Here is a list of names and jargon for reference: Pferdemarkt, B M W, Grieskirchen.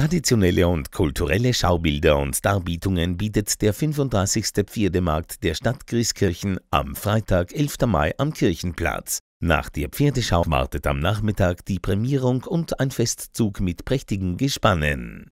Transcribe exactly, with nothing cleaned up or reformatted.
Traditionelle und kulturelle Schaubilder und Darbietungen bietet der fünfunddreißigste Pferdemarkt der Stadt Grieskirchen am Freitag, elften Mai am Kirchenplatz. Nach der Pferdeschau wartet am Nachmittag die Prämierung und ein Festzug mit prächtigen Gespannen.